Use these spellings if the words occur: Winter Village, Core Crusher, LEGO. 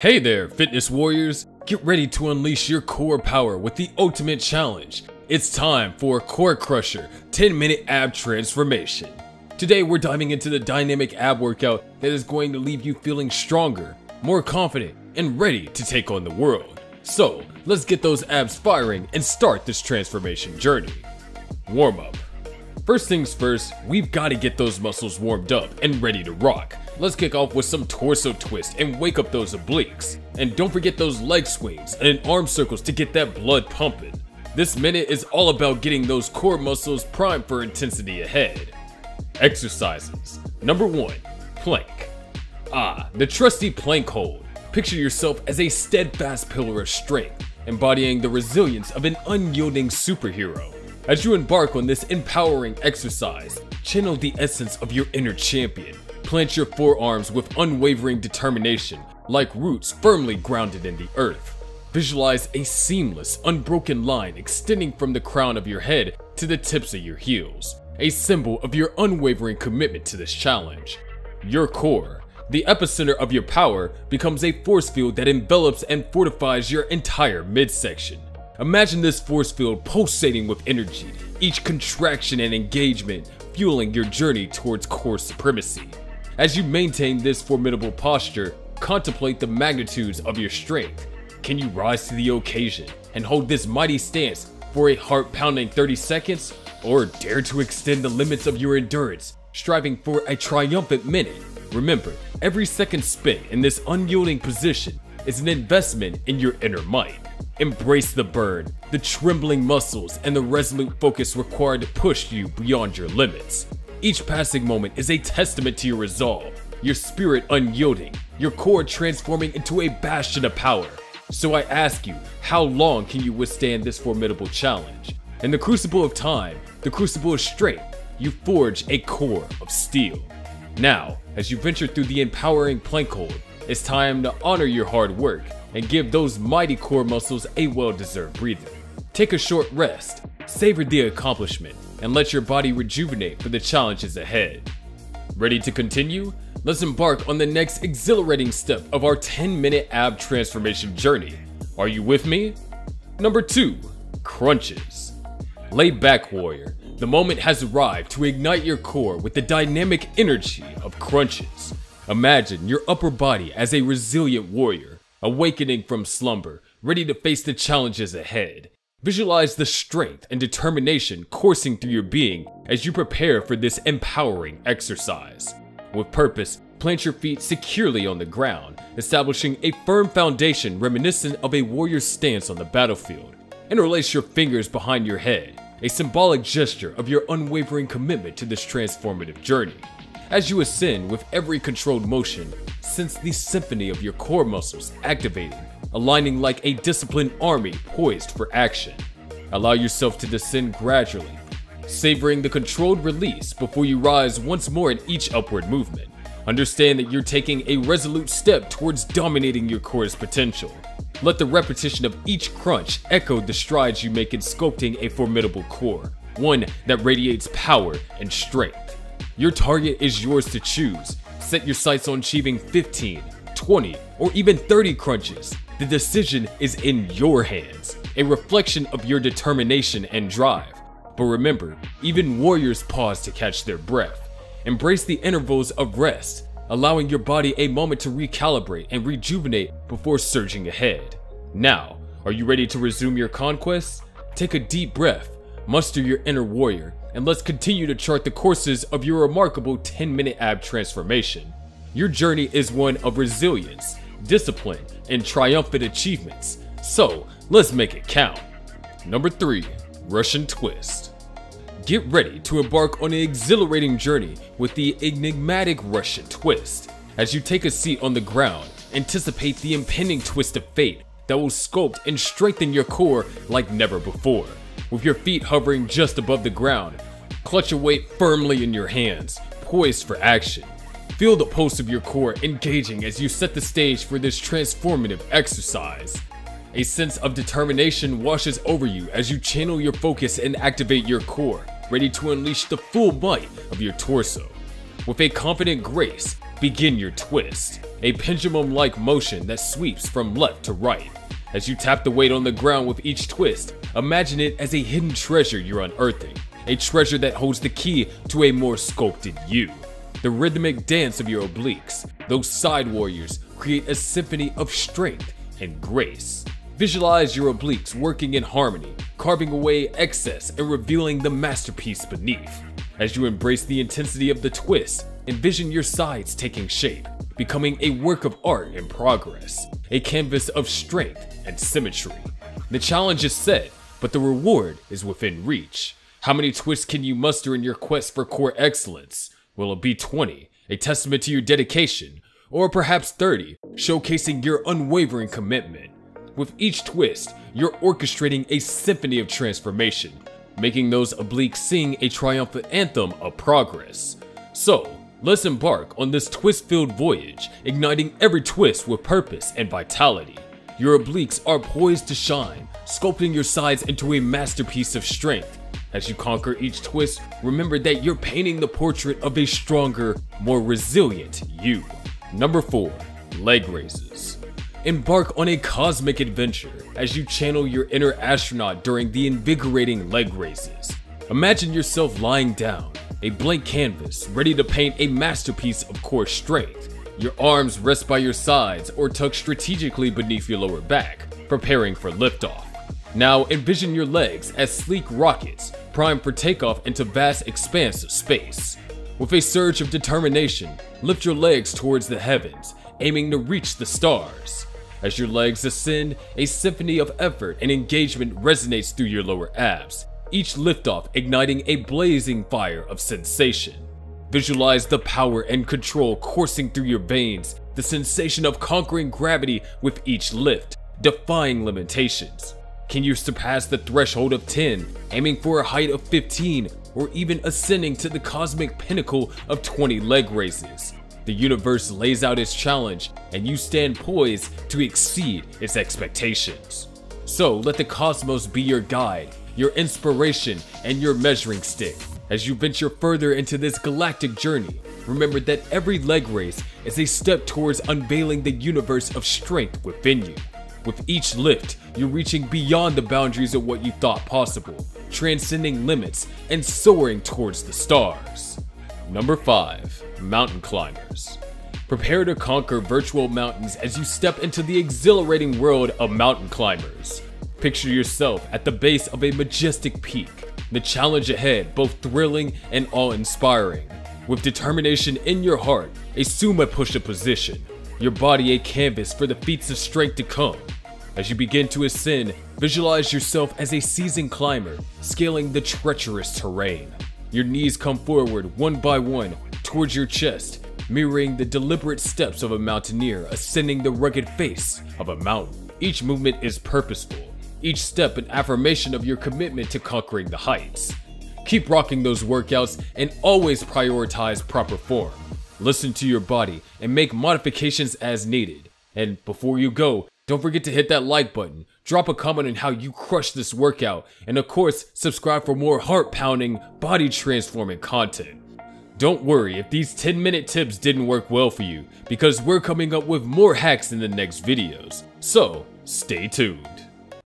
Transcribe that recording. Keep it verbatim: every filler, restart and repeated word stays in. Hey there, fitness warriors! Get ready to unleash your core power with the ultimate challenge. It's time for a Core Crusher ten minute ab transformation. Today we're diving into the dynamic ab workout that is going to leave you feeling stronger, more confident, and ready to take on the world. So let's get those abs firing and start this transformation journey. Warm up. First things first, we've got to get those muscles warmed up and ready to rock. Let's kick off with some torso twists and wake up those obliques. And don't forget those leg swings and arm circles to get that blood pumping. This minute is all about getting those core muscles primed for intensity ahead. Exercises. Number one, plank. Ah, the trusty plank hold. Picture yourself as a steadfast pillar of strength, embodying the resilience of an unyielding superhero. As you embark on this empowering exercise, channel the essence of your inner champion. Plant your forearms with unwavering determination, like roots firmly grounded in the earth. Visualize a seamless, unbroken line extending from the crown of your head to the tips of your heels, a symbol of your unwavering commitment to this challenge. Your core, the epicenter of your power, becomes a force field that envelops and fortifies your entire midsection. Imagine this force field pulsating with energy, each contraction and engagement fueling your journey towards core supremacy. As you maintain this formidable posture, contemplate the magnitudes of your strength. Can you rise to the occasion and hold this mighty stance for a heart-pounding thirty seconds? Or dare to extend the limits of your endurance, striving for a triumphant minute? Remember, every second spent in this unyielding position is an investment in your inner might. Embrace the burn, the trembling muscles, and the resolute focus required to push you beyond your limits. Each passing moment is a testament to your resolve, your spirit unyielding, your core transforming into a bastion of power. So I ask you, how long can you withstand this formidable challenge? In the crucible of time, the crucible of strength, you forge a core of steel. Now, as you venture through the empowering plank hold, it's time to honor your hard work and give those mighty core muscles a well-deserved breather. Take a short rest, savor the accomplishment, and let your body rejuvenate for the challenges ahead. Ready to continue? Let's embark on the next exhilarating step of our ten minute ab transformation journey. Are you with me? Number two, crunches. Lay back, warrior. The moment has arrived to ignite your core with the dynamic energy of crunches. Imagine your upper body as a resilient warrior, awakening from slumber, ready to face the challenges ahead. Visualize the strength and determination coursing through your being as you prepare for this empowering exercise. With purpose, plant your feet securely on the ground, establishing a firm foundation reminiscent of a warrior's stance on the battlefield. Interlace your fingers behind your head, a symbolic gesture of your unwavering commitment to this transformative journey. As you ascend with every controlled motion, sense the symphony of your core muscles activating, aligning like a disciplined army poised for action. Allow yourself to descend gradually, savoring the controlled release before you rise once more in each upward movement. Understand that you're taking a resolute step towards dominating your core's potential. Let the repetition of each crunch echo the strides you make in sculpting a formidable core, one that radiates power and strength. Your target is yours to choose. Set your sights on achieving fifteen, twenty, or even thirty crunches. The decision is in your hands, a reflection of your determination and drive. But remember, even warriors pause to catch their breath. Embrace the intervals of rest, allowing your body a moment to recalibrate and rejuvenate before surging ahead. Now, are you ready to resume your conquest? Take a deep breath, muster your inner warrior, and let's continue to chart the courses of your remarkable ten minute ab transformation. Your journey is one of resilience, discipline, and triumphant achievements, so let's make it count. Number three, Russian twist. Get ready to embark on an exhilarating journey with the enigmatic Russian twist. As you take a seat on the ground, anticipate the impending twist of fate that will sculpt and strengthen your core like never before. With your feet hovering just above the ground, clutch your weight firmly in your hands, poised for action. Feel the pulse of your core engaging as you set the stage for this transformative exercise. A sense of determination washes over you as you channel your focus and activate your core, ready to unleash the full might of your torso. With a confident grace, begin your twist. a pendulum-like motion that sweeps from left to right. As you tap the weight on the ground with each twist, imagine it as a hidden treasure you're unearthing, a treasure that holds the key to a more sculpted you. The rhythmic dance of your obliques, those side warriors, create a symphony of strength and grace. Visualize your obliques working in harmony, carving away excess and revealing the masterpiece beneath. As you embrace the intensity of the twist, envision your sides taking shape, becoming a work of art in progress, a canvas of strength and symmetry. The challenge is set, but the reward is within reach. How many twists can you muster in your quest for core excellence? Will it be twenty, a testament to your dedication, or perhaps thirty, showcasing your unwavering commitment? With each twist, you're orchestrating a symphony of transformation, making those obliques sing a triumphant anthem of progress. So, let's embark on this twist-filled voyage, igniting every twist with purpose and vitality. Your obliques are poised to shine, sculpting your sides into a masterpiece of strength. As you conquer each twist, remember that you're painting the portrait of a stronger, more resilient you. Number four, leg raises. Embark on a cosmic adventure as you channel your inner astronaut during the invigorating leg raises. Imagine yourself lying down, a blank canvas ready to paint a masterpiece of core strength. Your arms rest by your sides or tuck strategically beneath your lower back, preparing for liftoff. Now envision your legs as sleek rockets, primed for takeoff into vast expanse of space. With a surge of determination, lift your legs towards the heavens, aiming to reach the stars. As your legs ascend, a symphony of effort and engagement resonates through your lower abs, each liftoff igniting a blazing fire of sensation. Visualize the power and control coursing through your veins, the sensation of conquering gravity with each lift, defying limitations. Can you surpass the threshold of ten, aiming for a height of fifteen, or even ascending to the cosmic pinnacle of twenty leg raises? The universe lays out its challenge, and you stand poised to exceed its expectations. So let the cosmos be your guide, your inspiration, and your measuring stick. As you venture further into this galactic journey, remember that every leg raise is a step towards unveiling the universe of strength within you. With each lift, you're reaching beyond the boundaries of what you thought possible, transcending limits and soaring towards the stars. Number five, mountain climbers. Prepare to conquer virtual mountains as you step into the exhilarating world of mountain climbers. Picture yourself at the base of a majestic peak, the challenge ahead both thrilling and awe-inspiring. With determination in your heart, assume a push-up position, your body a canvas for the feats of strength to come. As you begin to ascend, visualize yourself as a seasoned climber, scaling the treacherous terrain. Your knees come forward one by one towards your chest, mirroring the deliberate steps of a mountaineer ascending the rugged face of a mountain. Each movement is purposeful, each step an affirmation of your commitment to conquering the heights. Keep rocking those workouts and always prioritize proper form. Listen to your body and make modifications as needed. And before you go, don't forget to hit that like button, drop a comment on how you crushed this workout, and of course, subscribe for more heart-pounding, body-transforming content. Don't worry if these ten minute tips didn't work well for you, because we're coming up with more hacks in the next videos, so stay tuned.